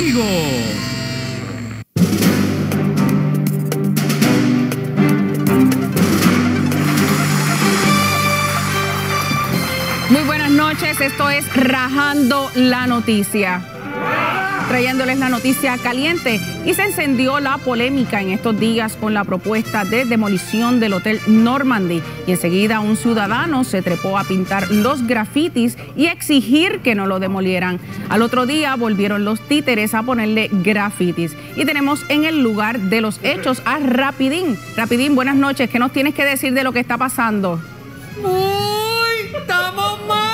conmigo. Muy buenas noches, esto es Rajando la Noticia, trayéndoles la noticia caliente. Y se encendió la polémica en estos días con la propuesta de demolición del Hotel Normandy, y enseguida un ciudadano se trepó a pintar los grafitis y a exigir que no lo demolieran. Al otro día volvieron los títeres a ponerle grafitis, y tenemos en el lugar de los hechos a Rapidín. Rapidín, buenas noches, ¿qué nos tienes que decir de lo que está pasando? ¡Uy! ¡Estamos mal!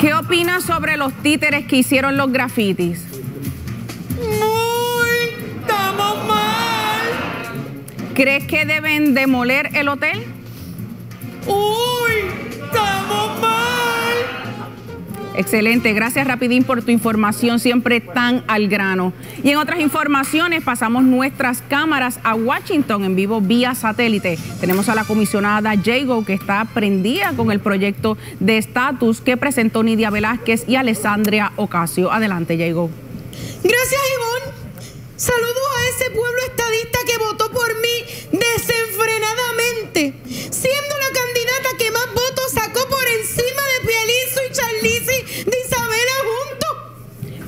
¿Qué opinas sobre los títeres que hicieron los grafitis? ¡Muy! ¡Estamos mal! ¿Crees que deben demoler el hotel? ¡Uy! ¡Estamos mal! Excelente, gracias Rapidín por tu información, siempre tan al grano. Y en otras informaciones pasamos nuestras cámaras a Washington en vivo vía satélite. Tenemos a la comisionada Jago, que está prendida con el proyecto de estatus que presentó Nidia Velázquez y Alexandria Ocasio. Adelante, Jago. Gracias, Ivon. Saludos a ese pueblo estadista que votó por mí desenfrenadamente, siendo la candidata que más votos sacó por encima de Pializo y Charlize de Isabela juntos.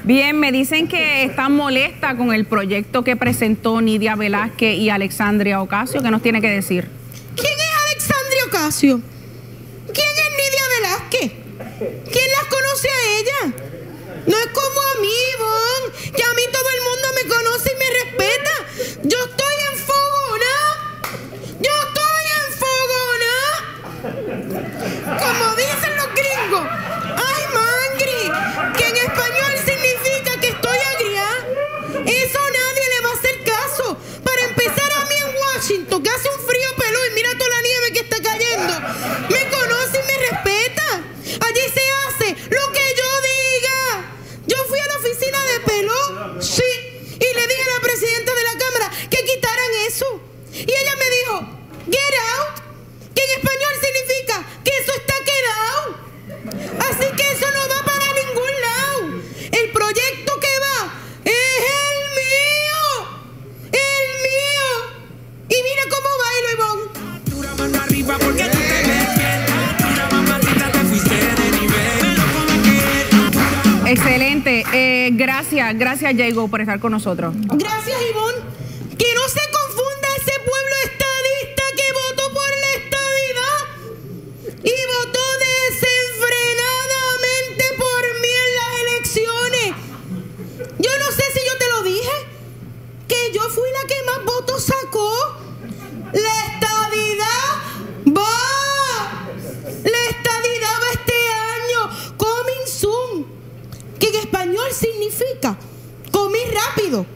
Bien, me dicen que están molesta con el proyecto que presentó Nidia Velázquez y Alexandria Ocasio. ¿Qué nos tiene que decir? ¿Quién es Alexandria Ocasio? ¿Quién es Nidia Velázquez? ¿Quién las conoce a ella? No es como a mí, Ivonne, que a mí todo el mundo me conoce y me respeta. Yo estoy enfogona. Yo estoy enfogona. Como dicen los gringos, I'm angry, que en español significa que estoy agria. Eso nadie le va a hacer caso. Para empezar, a mí en Washington, que hace un frío pelú y mira toda la nieve que está cayendo, me conoce y me respeta. Allí se hace lo que yo diga. Yo fui a la oficina de Peló, sí, y le dije a la presidenta de la Cámara que quitaran eso. Y ella me dijo, get out, que en español significa que eso está quedado. Así que eso no va para ningún lado. El proyecto que va es el mío, y mira cómo bailo, Ivonne. Altura mano arriba porque tú te ves bien. Altura mamadita, te fuiste de nivel. Me lo como que... Excelente, gracias Jago por estar con nosotros. Gracias, Ivonne. Que no se confunda ese pueblo estadista que votó por la estadidad y votó desenfrenadamente por mí en las elecciones. Yo no sé si yo te lo dije, que yo fui la que más votos sacó. La estadidad va. La estadidad va este año. Coming soon, que en español significa comí rápido.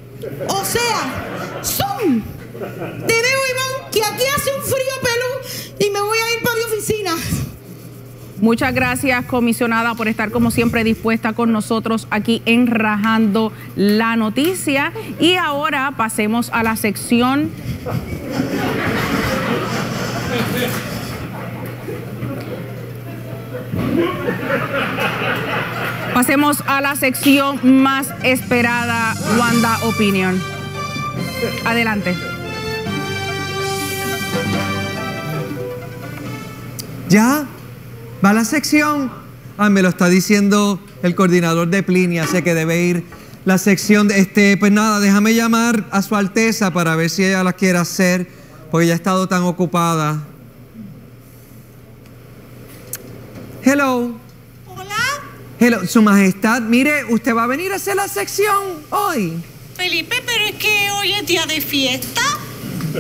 O sea, soon. Te veo, Iván, que aquí hace un frío pelú y me voy a ir para mi oficina. Muchas gracias, comisionada, por estar como siempre dispuesta con nosotros aquí en Rajando la Noticia. Y ahora pasemos a la sección... Pasemos a la sección más esperada, Wanda Opinion. Adelante. Ya... va la sección. Ah, me lo está diciendo el coordinador de Plinia, sé que debe ir la sección de pues nada, déjame llamar a su alteza para ver si ella la quiere hacer, porque ella ha estado tan ocupada. Hello. Hola. Hello, su majestad, mire, usted va a venir a hacer la sección hoy. Felipe, pero es que hoy es día de fiesta.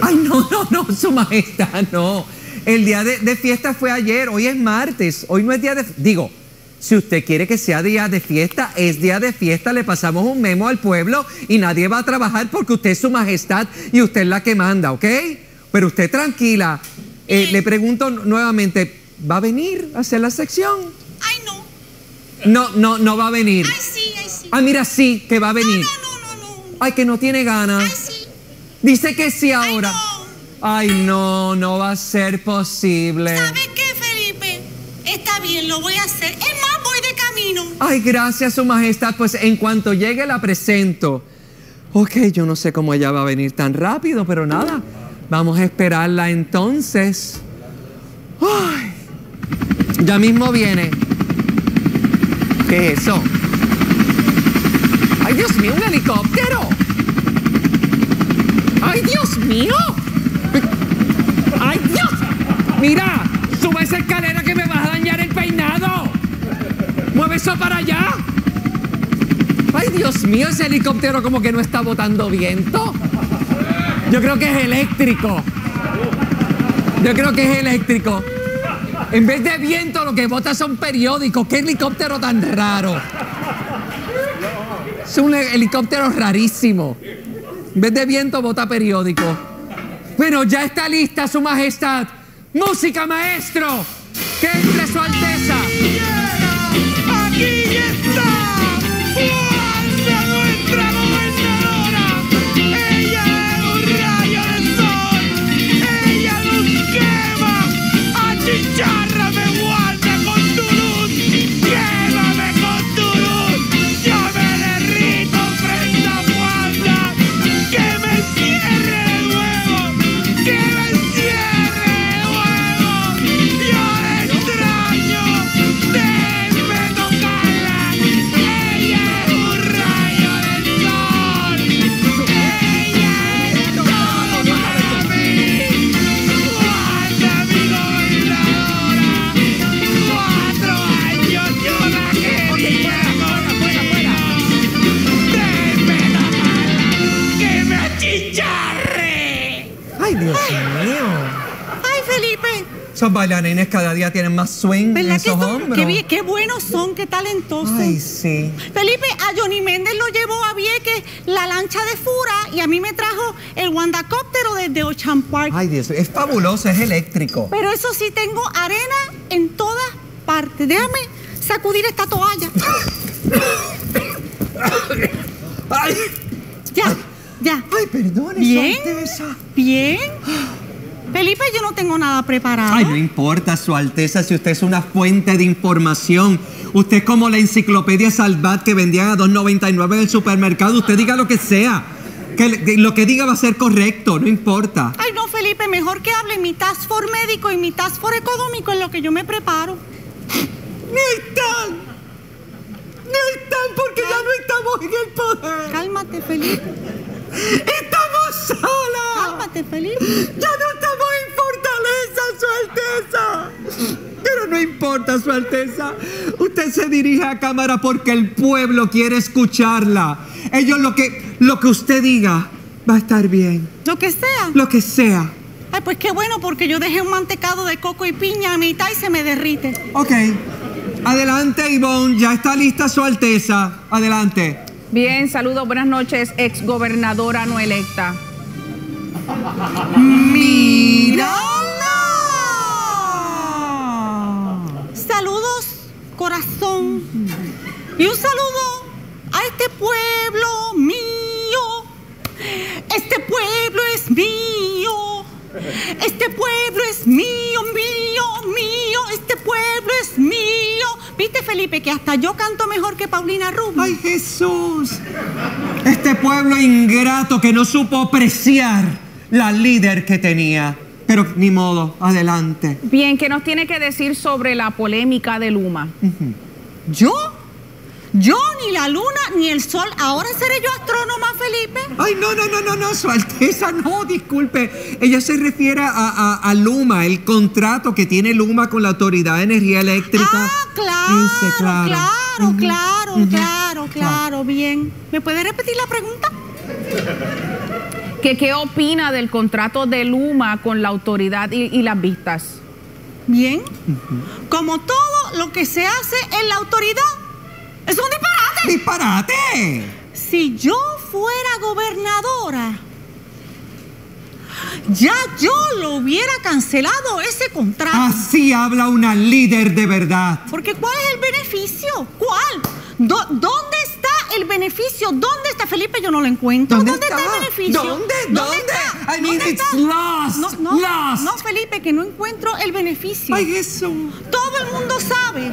Ay, no, su majestad, no. El día de fiesta fue ayer, hoy es martes, hoy no es día de... Digo, si usted quiere que sea día de fiesta, es día de fiesta, le pasamos un memo al pueblo y nadie va a trabajar porque usted es su majestad y usted es la que manda, ¿ok? Pero usted tranquila. Le pregunto nuevamente, ¿va a venir a hacer la sección? Ay, no. No va a venir. Ay, sí, ay, sí. Ah, mira, sí, que va a venir. Ay, no. Ay, que no tiene ganas. Ay, sí. Dice que sí ahora. Ay, no. Ay, no va a ser posible. ¿Sabes qué, Felipe? Está bien, lo voy a hacer. Es más, voy de camino. camino. Ay, gracias, Su Majestad. Pues en cuanto llegue la presento. Ok, yo no sé cómo ella va a venir tan rápido, pero nada. Vamos a esperarla entonces. Ay, ya mismo viene. ¿Qué es eso? ¡Ay, Dios mío, un helicóptero! ¡Ay, Dios mío! ¡Ay, Dios! ¡Mira! ¡Sube esa escalera que me vas a dañar el peinado! ¡Mueve eso para allá! ¡Ay, Dios mío! Ese helicóptero como que no está botando viento. Yo creo que es eléctrico. Yo creo que es eléctrico. En vez de viento, lo que bota son periódicos. ¡Qué helicóptero tan raro! Es un helicóptero rarísimo. En vez de viento, bota periódico. Bueno, ya está lista, Su Majestad. ¡Música, maestro! ¡Que entre Su Alteza! ¡Aquí está! ¡Fuerza nuestra gobernadora! ¡Ella es un rayo de sol! ¡Ella nos quema! ¡Achicharrame, Wanda, con tu luz! ¡Quémame con tu luz! ¡Yo me derrito frente a Wanda! ¡Que me cierre de nuevo! ¡Que me cierre! Esos bailarines cada día tienen más swing en sus hombros. Qué buenos son, qué talentosos. Ay, sí. Felipe, a Johnny Méndez lo llevó a Vieques la lancha de Fura y a mí me trajo el Wandacóptero desde Ocean Park. Ay, Dios, es fabuloso, es eléctrico. Pero eso sí, tengo arena en todas partes. Déjame sacudir esta toalla. Ay. Ya, ya. Ay, perdón, bien, bien. Felipe, yo no tengo nada preparado. Ay, no importa, Su Alteza, si usted es una fuente de información. Usted es como la Enciclopedia Salvat que vendían a $2.99 en el supermercado. Usted diga lo que sea. Que lo que diga va a ser correcto, no importa. Ay, no, Felipe, mejor que hable mi task force médico y mi task force económico en lo que yo me preparo. ¡No están! ¡No están porque ya no estamos en el poder! Cálmate, Felipe. ¡Estamos solas! Cálmate, Felipe. ¡Ya no estamos en fortaleza, Su Alteza! Pero no importa, Su Alteza. Usted se dirige a cámara porque el pueblo quiere escucharla. Ellos lo que usted diga va a estar bien. Lo que sea. Lo que sea. Ay, pues qué bueno, porque yo dejé un mantecado de coco y piña a mitad y se me derrite. Ok. Adelante, Ivonne. Ya está lista, Su Alteza. Adelante. Bien, saludos, buenas noches, exgobernadora no electa. ¡Mírala! Saludos, corazón. Y un saludo a este pueblo mío. Este pueblo es mío. Este pueblo es mío, mío, mío. Este pueblo es mío. ¿Viste, Felipe, que hasta yo canto mejor que Paulina Rubio? ¡Ay, Jesús! Este pueblo ingrato que no supo apreciar la líder que tenía. Pero ni modo, adelante. Bien, ¿qué nos tiene que decir sobre la polémica de Luma? ¿Yo? Yo, ni la luna, ni el sol. ¿Ahora seré yo astrónoma, Felipe? Ay, no, no, no, no, no, Su Alteza, no, disculpe. Ella se refiere a Luma, el contrato que tiene Luma con la Autoridad de Energía Eléctrica. Ah, claro, dice, claro, claro, claro, bien. ¿Me puede repetir la pregunta? ¿Qué opina del contrato de Luma con la autoridad y las vistas? Bien. Como todo lo que se hace en la autoridad, ¡es un disparate! ¡Disparate! Si yo fuera gobernadora, ya yo lo hubiera cancelado ese contrato. Así habla una líder de verdad. Porque ¿cuál es el beneficio? ¿Cuál? ¿Dónde está el beneficio? ¿Dónde está, Felipe? Yo no lo encuentro. ¿Dónde está el beneficio? ¿Dónde está? I mean, it's lost. No, no, lost. No, Felipe, que no encuentro el beneficio. Ay, eso. Todo el mundo sabe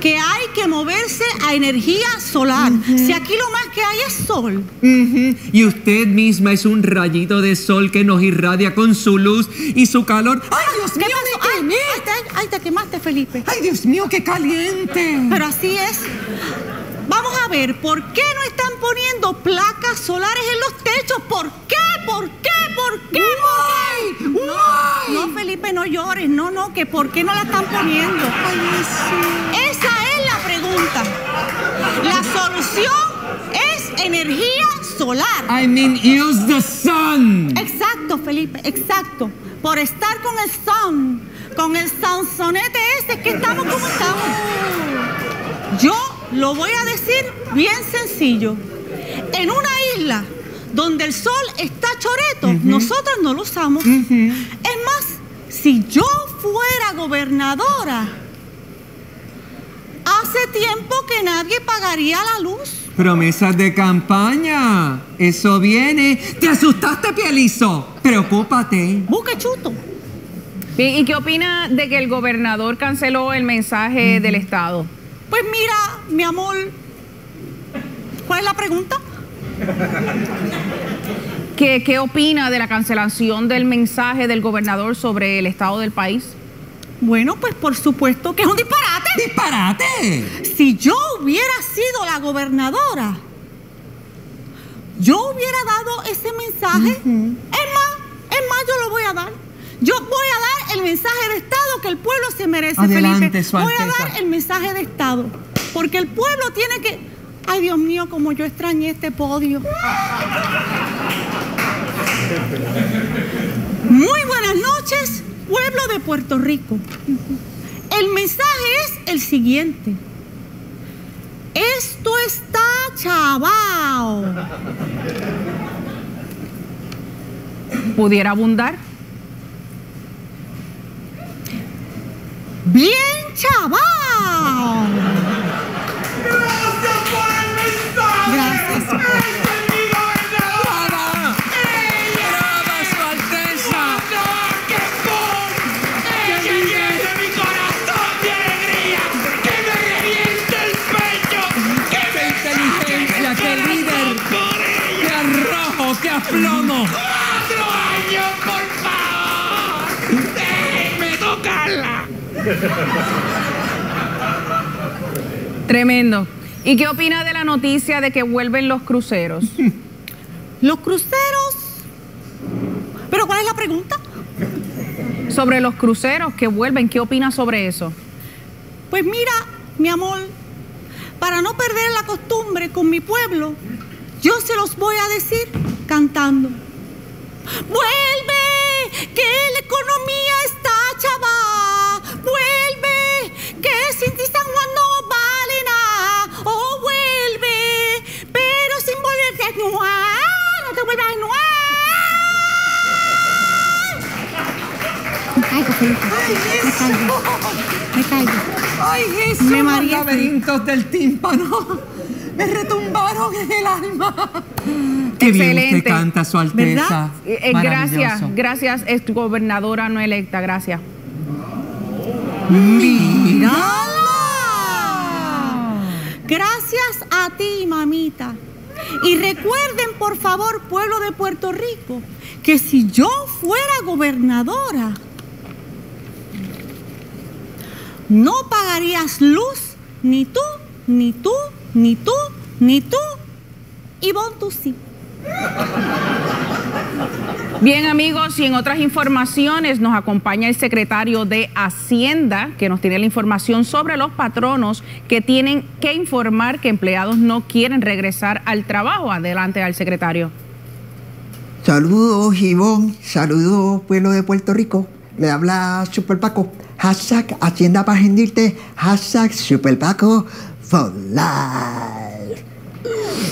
que hay que moverse a energía solar. Si aquí lo más que hay es sol. Y usted misma es un rayito de sol que nos irradia con su luz y su calor. ¡Ay, Dios mío! ¡Ay, te quemaste, Felipe! ¡Ay, Dios mío, qué caliente! Pero así es. Vamos a ver, ¿por qué no están poniendo placas solares en los techos? ¿Por qué? ¿Por qué? ¿Por qué? ¡Uy! ¡Uy! No, Felipe, no llores. No, no, que ¿por qué no la están poniendo? Ay, sí. Esa es la pregunta. La solución es energía solar. I mean, use the sun. Exacto, Felipe, exacto. Por estar con el sun, con el sansonete ese, que estamos como estamos. Yo lo voy a decir bien sencillo. En una isla donde el sol está choreto, nosotros no lo usamos. Es más, si yo fuera gobernadora, hace tiempo que nadie pagaría la luz. Promesas de campaña. Eso viene. Te asustaste, Pielizo. Preocúpate. Busque chuto. Bien, ¿y qué opina de que el gobernador canceló el mensaje del Estado? Pues mira, mi amor, ¿cuál es la pregunta? ¿Qué opina de la cancelación del mensaje del gobernador sobre el estado del país? Bueno, pues por supuesto que es un disparate. ¡Disparate! Si yo hubiera sido la gobernadora, yo hubiera dado ese mensaje. Es más, yo lo voy a dar. Yo voy a dar el mensaje de Estado que el pueblo se merece. Adelante, Felipe. Voy a dar el mensaje de Estado. Porque el pueblo tiene que... Ay, Dios mío, como yo extrañé este podio. Muy buenas noches, pueblo de Puerto Rico. El mensaje es el siguiente. Esto está chavao. ¿Pudiera abundar? Bien chavao. Gracias por el mensaje. ¡Plomo! 4 años, por favor! ¡Déjenme tocarla! Tremendo. ¿Y qué opina de la noticia de que vuelven los cruceros? ¿Los cruceros? ¿Pero cuál es la pregunta? Sobre los cruceros que vuelven, ¿qué opina sobre eso? Pues mira, mi amor, para no perder la costumbre con mi pueblo, yo se los voy a decir cantando. ¡Vuelve! ¡Que la economía está chava! ¡Vuelve! ¡Que sin ti San Juan no vale nada! ¡Oh, vuelve! ¡Pero sin volverte a anuar! ¡No te vuelvas a anuar! Me caigo, Felipe. Me caigo. ¡Ay, Jesús! Me mareé. Los laberintos del tímpano me retumbaron en el alma. Qué excelente. Bien usted canta, Su Alteza. Gracias, gracias, gobernadora no electa, gracias. ¡Mírala! Gracias a ti, mamita. Y recuerden, por favor, pueblo de Puerto Rico, que si yo fuera gobernadora, no pagarías luz, ni tú, ni tú, ni tú, ni tú, Ivon, tú sí. Bien, amigos, y en otras informaciones nos acompaña el secretario de Hacienda, que nos tiene la información sobre los patronos que tienen que informar que empleados no quieren regresar al trabajo. Adelante al secretario. Saludos, Ivon. Saludos, pueblo de Puerto Rico. Le habla Super Paco. Hashtag Hacienda para rendirte. Hashtag Super Paco for life.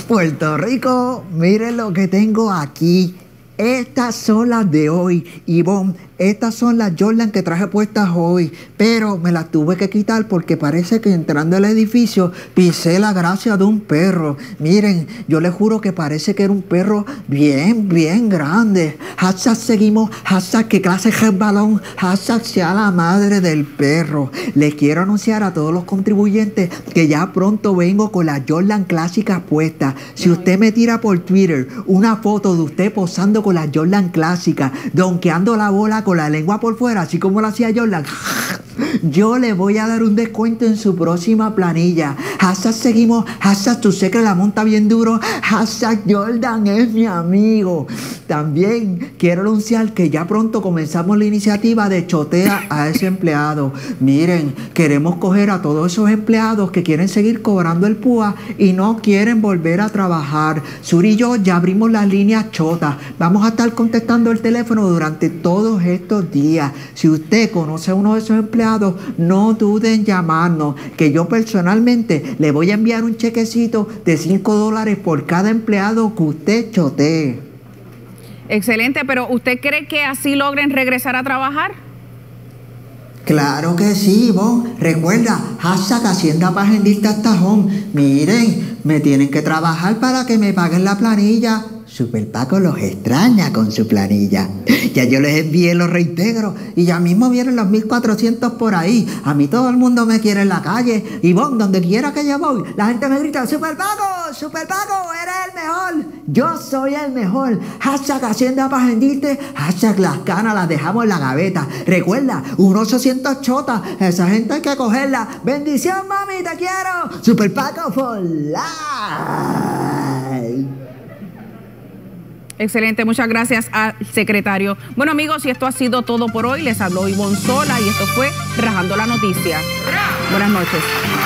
Puerto Rico, miren lo que tengo aquí. Estas son las de hoy, Ivonne, Estas son las Jordan que traje puestas hoy, pero me las tuve que quitar porque parece que entrando al edificio pisé la gracia de un perro. Miren, yo les juro que parece que era un perro bien grande. Hashtag seguimos, hashtag que clase resbalón, hashtag sea la madre del perro. Les quiero anunciar a todos los contribuyentes que ya pronto vengo con las Jordan clásicas puestas. Si usted me tira por Twitter una foto de usted posando con las Jordan clásicas, donkeando la bola con la lengua por fuera, así como lo hacía Jordan, yo le voy a dar un descuento en su próxima planilla. Hashtag seguimos, hashtag tu sé que la monta bien duro, hashtag Jordan es mi amigo. También quiero anunciar que ya pronto comenzamos la iniciativa de chotea a ese empleado. Miren, queremos coger a todos esos empleados que quieren seguir cobrando el PUA y no quieren volver a trabajar. Sur y yo ya abrimos las líneas chotas. Vamos a estar contestando el teléfono durante todos estos días. Si usted conoce a uno de esos empleados, no duden en llamarnos, que yo personalmente le voy a enviar un chequecito de $5 por cada empleado que usted chotee. Excelente, pero ¿usted cree que así logren regresar a trabajar? Claro que sí, vos. Recuerda, hashtag Hacienda Pajendista hasta home. Miren, me tienen que trabajar para que me paguen la planilla. Super Paco los extraña con su planilla. Ya yo les envié los reintegros y ya mismo vienen los 1.400 por ahí. A mí todo el mundo me quiere en la calle. Y vos, donde quiera que yo voy, la gente me grita, Super Paco, eres el mejor. Yo soy el mejor. Hashtag Hacienda Pajendista, hashtag las canas las dejamos en la gaveta. Recuerda, unos 800 chotas, esa gente hay que cogerla. Bendición, mami, te quiero. Super Paco for life. Excelente, muchas gracias al secretario. Bueno, amigos, y esto ha sido todo por hoy. Les habló Ivon Sola y esto fue Rajando la Noticia. Buenas noches.